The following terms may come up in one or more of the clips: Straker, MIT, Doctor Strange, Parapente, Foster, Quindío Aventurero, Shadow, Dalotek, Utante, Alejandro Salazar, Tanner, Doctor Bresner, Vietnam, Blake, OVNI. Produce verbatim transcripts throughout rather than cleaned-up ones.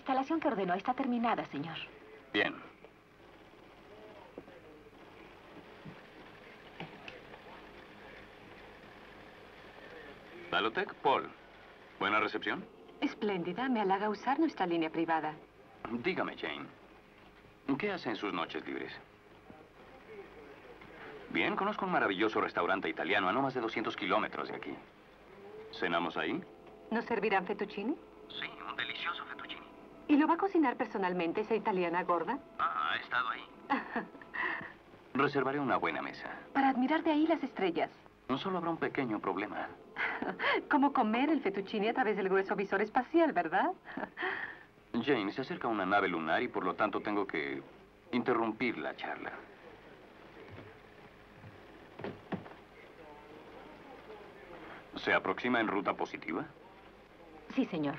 instalación que ordenó está terminada, señor. Bien. Dalotek, Paul. ¿Buena recepción? Espléndida. Me halaga usar nuestra línea privada. Dígame, Jane, ¿qué hace en sus noches libres? Bien, conozco un maravilloso restaurante italiano a no más de doscientos kilómetros de aquí. ¿Cenamos ahí? ¿Nos servirán fettuccine? Sí, un delicioso fettuccine. ¿Y lo va a cocinar personalmente esa italiana gorda? Ah, ha estado ahí. Reservaré una buena mesa. Para admirar de ahí las estrellas. No solo habrá un pequeño problema. Como comer el fettuccine a través del grueso visor espacial, ¿verdad? Jane, se acerca una nave lunar y por lo tanto tengo que interrumpir la charla. ¿Se aproxima en ruta positiva? Sí, señor.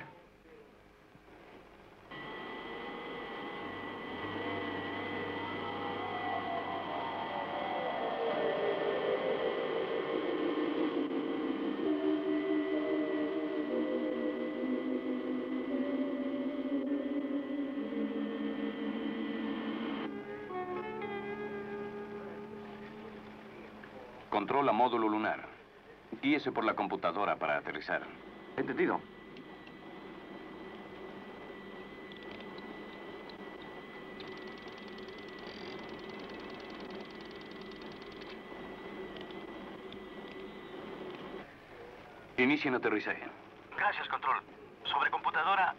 Controla módulo lunar. Guíese por la computadora para aterrizar. Entendido. Inicien aterrizaje. Gracias, control. Sobre computadora.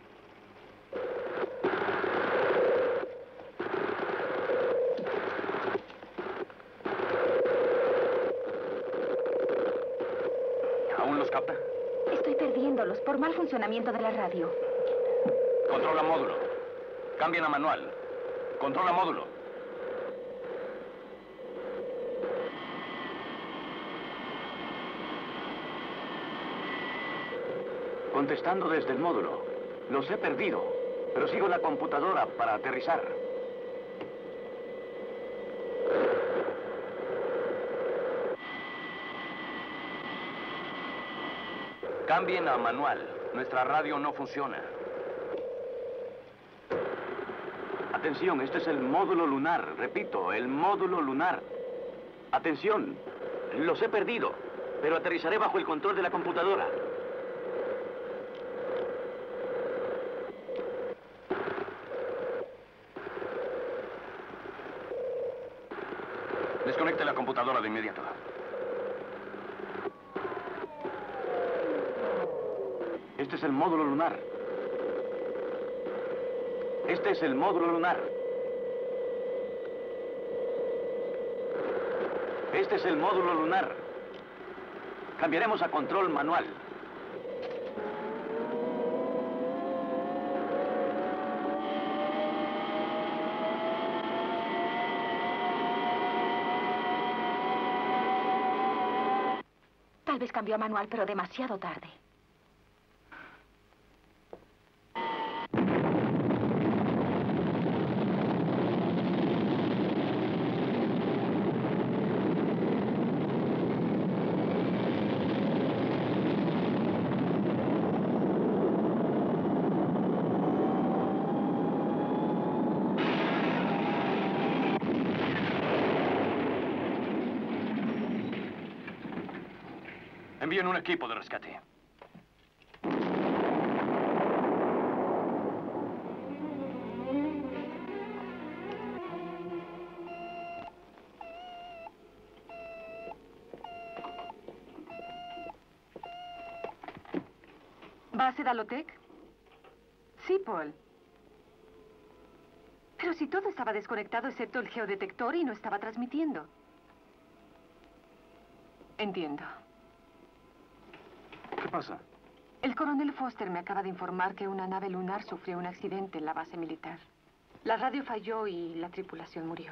Estoy perdiéndolos por mal funcionamiento de la radio. Controla módulo. Cambien a manual. Controla módulo. Contestando desde el módulo. Los he perdido, pero sigo la computadora para aterrizar. Cambien a manual. Nuestra radio no funciona. Atención, este es el módulo lunar. Repito, el módulo lunar. Atención, los he perdido, pero aterrizaré bajo el control de la computadora. Desconecte la computadora de inmediato. Este es el módulo lunar. Este es el módulo lunar. Este es el módulo lunar. Cambiaremos a control manual. Tal vez cambió a manual, pero demasiado tarde. En un equipo de rescate. ¿Base Dalotek? Sí, Paul. Pero si todo estaba desconectado excepto el geodetector y no estaba transmitiendo. Entiendo. ¿Qué pasa? El coronel Foster me acaba de informar que una nave lunar sufrió un accidente en la base militar. La radio falló y la tripulación murió.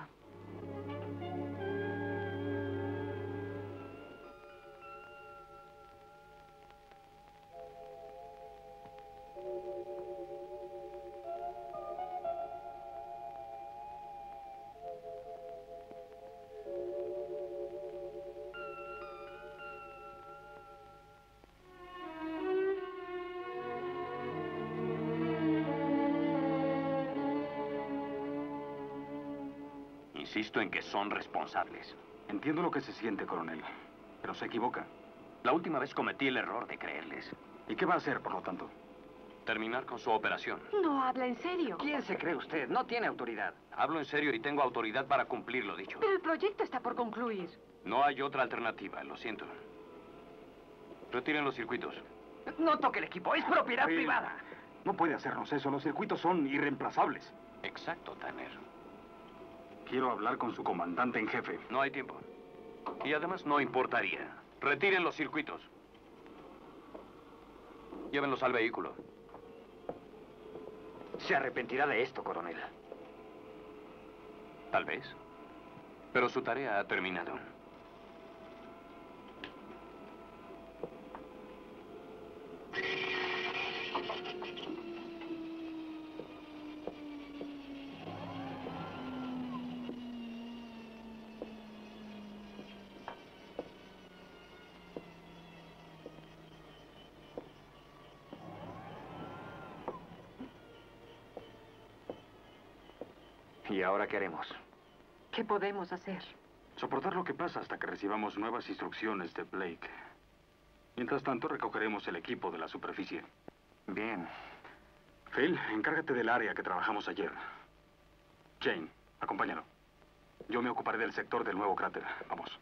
insisto en que son responsables. Entiendo lo que se siente, coronel, pero se equivoca. La última vez cometí el error de creerles. ¿Y qué va a hacer, por lo tanto? Terminar con su operación. No habla en serio. ¿Quién se cree usted? No tiene autoridad. Hablo en serio y tengo autoridad para cumplir lo dicho. Pero el proyecto está por concluir. No hay otra alternativa, lo siento. Retiren los circuitos. No toque el equipo, es propiedad sí. privada. No puede hacernos eso, los circuitos son irreemplazables. Exacto, Tanner. Quiero hablar con su comandante en jefe. No hay tiempo. Y además no importaría. Retiren los circuitos. Llévenlos al vehículo. Se arrepentirá de esto, coronel. Tal vez. Pero su tarea ha terminado. ¿Y ahora qué haremos? ¿Qué podemos hacer? Soportar lo que pasa hasta que recibamos nuevas instrucciones de Blake. Mientras tanto, recogeremos el equipo de la superficie. Bien. Phil, encárgate del área que trabajamos ayer. Jane, acompáñalo. Yo me ocuparé del sector del nuevo cráter. Vamos.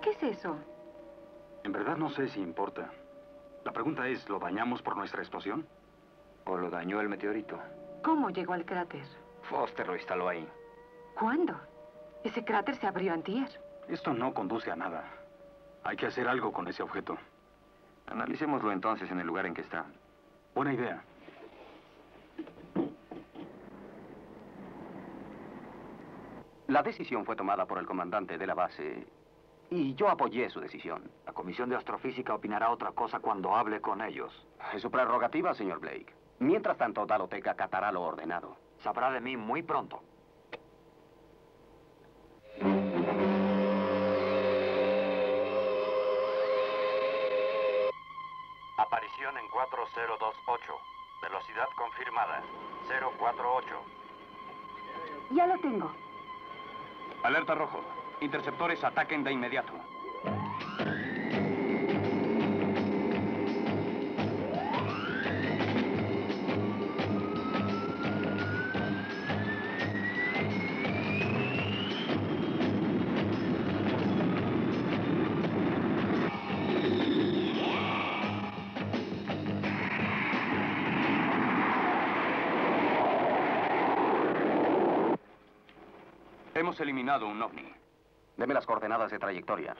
¿Qué es eso? En verdad no sé si importa. La pregunta es, ¿lo dañamos por nuestra explosión? ¿O lo dañó el meteorito? ¿Cómo llegó al cráter? Foster lo instaló ahí. ¿Cuándo? Ese cráter se abrió antier. Esto no conduce a nada. Hay que hacer algo con ese objeto. Analicémoslo entonces en el lugar en que está. Buena idea. La decisión fue tomada por el comandante de la base... Y yo apoyé su decisión. La Comisión de Astrofísica opinará otra cosa cuando hable con ellos. Es su prerrogativa, señor Blake. Mientras tanto, Dalotek acatará lo ordenado. Sabrá de mí muy pronto. Aparición en cuatro cero dos ocho. Velocidad confirmada. cero cuatro ocho. Ya lo tengo. Alerta rojo. Interceptores, ataquen de inmediato. Hemos eliminado un ovni. Deme las coordenadas de trayectoria.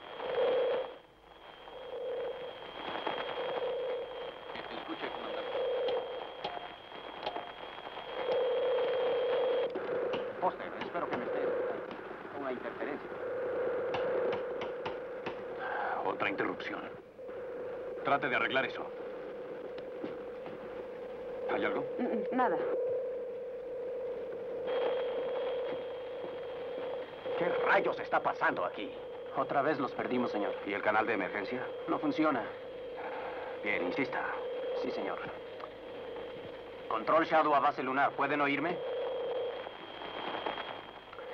Escuche, comandante. Foster, espero que me esté escuchando. Una interferencia. Otra interrupción. Trate de arreglar eso. ¿Hay algo? Nada. ¿Qué rayos está pasando aquí? Otra vez los perdimos, señor. ¿Y el canal de emergencia? No funciona. Bien, insista. Sí, señor. Control Shadow a base lunar. ¿Pueden oírme?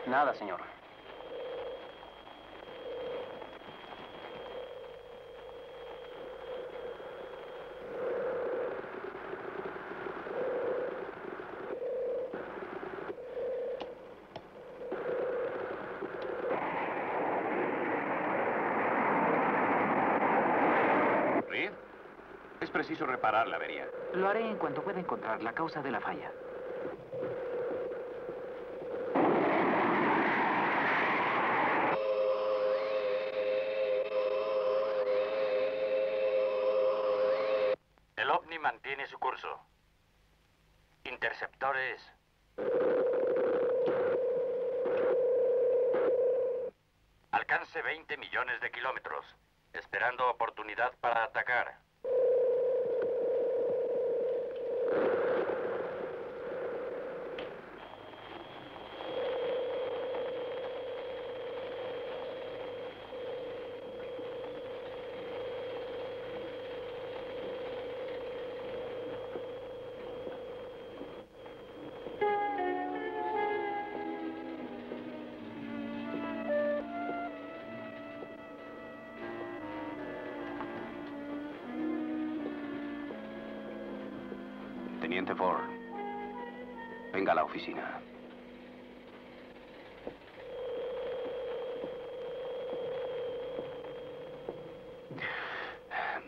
Nada, señor. preciso reparar la avería. Lo haré en cuanto pueda encontrar la causa de la falla. El ovni mantiene su curso. Interceptores... Alcance veinte millones de kilómetros, esperando oportunidad para atacar. Teniente Ford, venga a la oficina.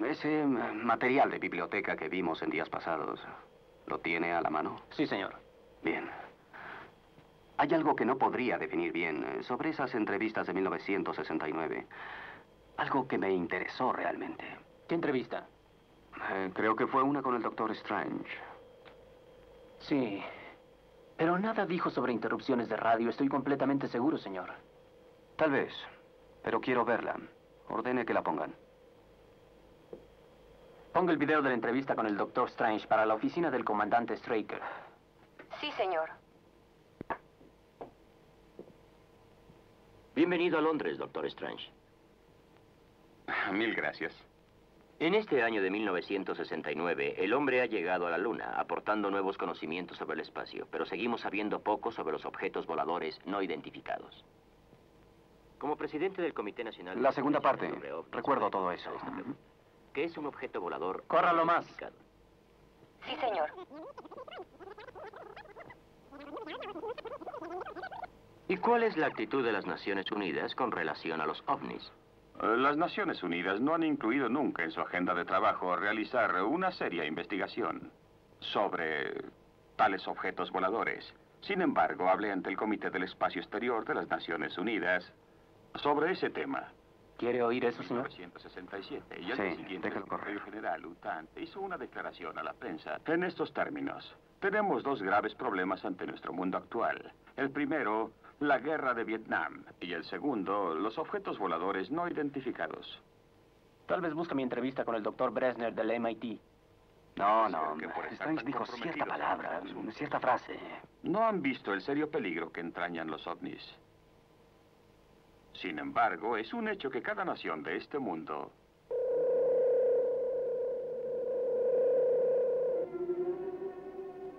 Ese material de biblioteca que vimos en días pasados, ¿lo tiene a la mano? Sí, señor. Bien. Hay algo que no podría definir bien sobre esas entrevistas de mil novecientos sesenta y nueve. Algo que me interesó realmente. ¿Qué entrevista? Eh, creo que fue una con el Doctor Strange. Sí, pero nada dijo sobre interrupciones de radio. Estoy completamente seguro, señor. Tal vez, pero quiero verla. Ordene que la pongan. Ponga el video de la entrevista con el Doctor Strange para la oficina del comandante Straker. Sí, señor. Bienvenido a Londres, Doctor Strange. Mil gracias. En este año de mil novecientos sesenta y nueve, el hombre ha llegado a la Luna, aportando nuevos conocimientos sobre el espacio, pero seguimos sabiendo poco sobre los objetos voladores no identificados. Como presidente del Comité Nacional... La segunda parte. Recuerdo todo eso. ¿Qué es un objeto volador? ¡Córralo más! Sí, señor. ¿Y cuál es la actitud de las Naciones Unidas con relación a los ovnis? Las Naciones Unidas no han incluido nunca en su agenda de trabajo realizar una seria investigación sobre tales objetos voladores. Sin embargo, hablé ante el Comité del Espacio Exterior de las Naciones Unidas sobre ese tema. ¿Quiere oír eso, señor? mil novecientos sesenta y siete, y al día siguiente, el secretario general Utante hizo una declaración a la prensa en estos términos. Tenemos dos graves problemas ante nuestro mundo actual. El primero... la guerra de Vietnam. Y el segundo, los objetos voladores no identificados. Tal vez busque mi entrevista con el doctor Bresner del M I T. No, no. Strange dijo cierta palabra, cierta frase. No han visto el serio peligro que entrañan los ovnis. Sin embargo, es un hecho que cada nación de este mundo...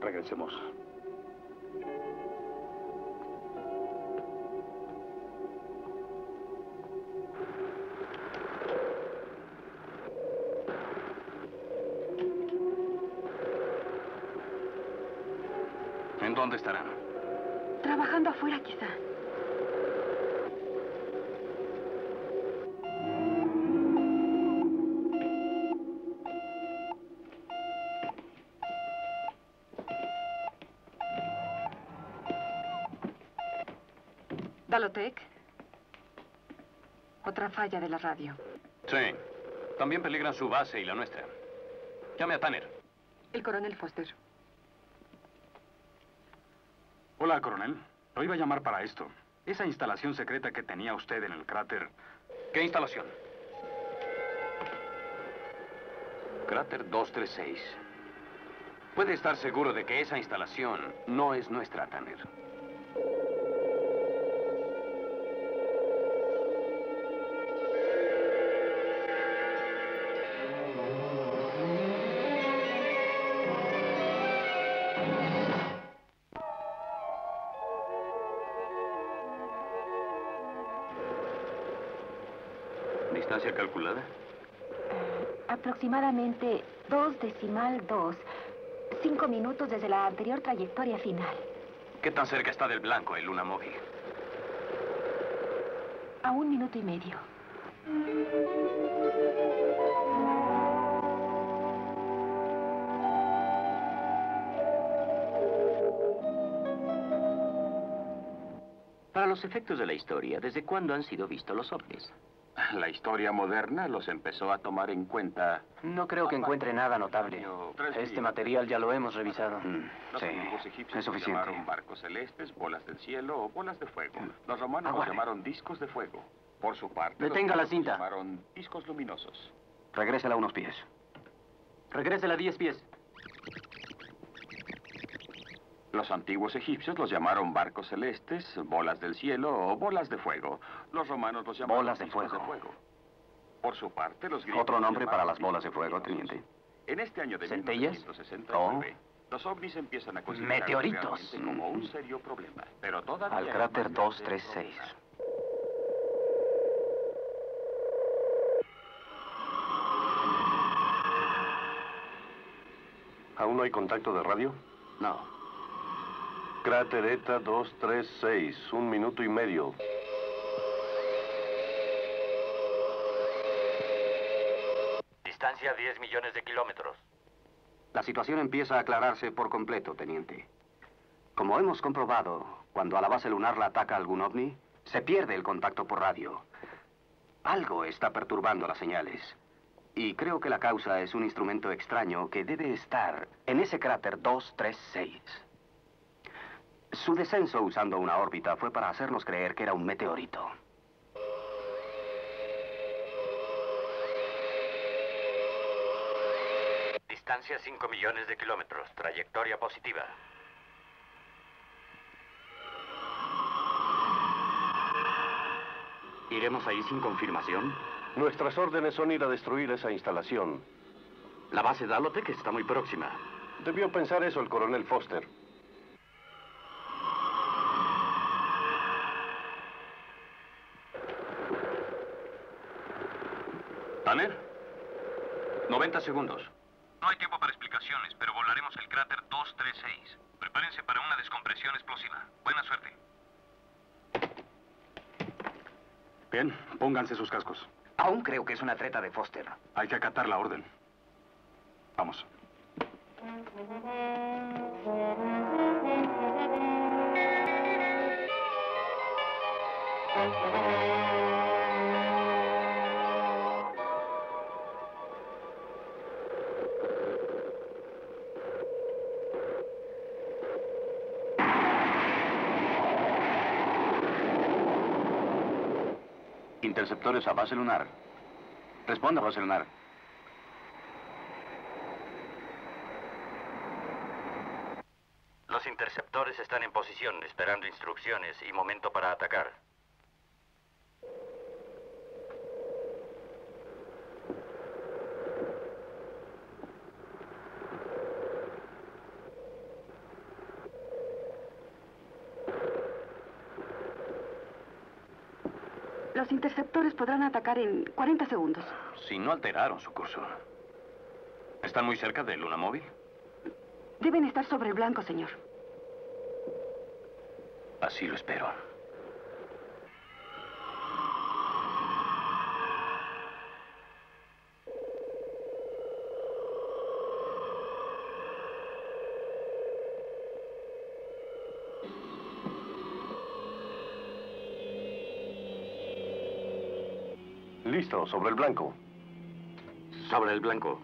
Regresemos. ¿Dónde estarán? Trabajando afuera, quizá. Dalotek. Otra falla de la radio. Sí. También peligran su base y la nuestra. Llame a Tanner. El coronel Foster. Hola, coronel. Lo iba a llamar para esto. Esa instalación secreta que tenía usted en el cráter... ¿Qué instalación? Cráter dos tres seis. Puede estar seguro de que esa instalación no es nuestra, Tanner. ¿Distancia calculada? Uh, aproximadamente dos decimal dos. Cinco minutos desde la anterior trayectoria final. ¿Qué tan cerca está del blanco el luna móvil? A un minuto y medio. Para los efectos de la historia, ¿desde cuándo han sido vistos los ovnis? La historia moderna los empezó a tomar en cuenta... No creo que encuentre nada notable. Este material ya lo hemos revisado. Mm, sí, es suficiente. Llamaron barcos celestes, bolas del cielo o bolas de fuego. Los romanos los llamaron discos de fuego. Por su parte... Detenga la cinta. Los llamaron discos luminosos. Regrésela unos pies. Regrésela diez pies. Los antiguos egipcios los llamaron barcos celestes, bolas del cielo o bolas de fuego. Los romanos los llamaron bolas de fuego. de fuego. Por su parte, los griegos... Otro nombre para las bolas de fuego, teniente. En este año de mil novecientos sesenta y nueve, los ovnis empiezan a considerarse meteoritos como un serio problema. Pero todavía al cráter dos tres seis. ¿Aún no hay contacto de radio? No. Cráter ETA dos tres seis, un minuto y medio. Distancia diez millones de kilómetros. La situación empieza a aclararse por completo, teniente. Como hemos comprobado, cuando a la base lunar la ataca algún ovni, se pierde el contacto por radio. Algo está perturbando las señales. Y creo que la causa es un instrumento extraño que debe estar en ese cráter dos tres seis. Su descenso usando una órbita fue para hacernos creer que era un meteorito. Distancia cinco millones de kilómetros, trayectoria positiva. ¿Iremos ahí sin confirmación? Nuestras órdenes son ir a destruir esa instalación. La base Dalotek está muy próxima. Debió pensar eso el coronel Foster. ¿Tanner? noventa segundos. No hay tiempo para explicaciones, pero volaremos el cráter dos tres seis. Prepárense para una descompresión explosiva. Buena suerte. Bien, pónganse sus cascos. Aún creo que es una treta de Foster. Hay que acatar la orden. Vamos. Interceptores a base lunar. Responda, base lunar. Los interceptores están en posición, esperando instrucciones y momento para atacar. Los interceptores podrán atacar en cuarenta segundos. Si no alteraron su curso. ¿Están muy cerca de Luna Móvil? Deben estar sobre el blanco, señor. Así lo espero. Listo, sobre el blanco. Sobre el blanco.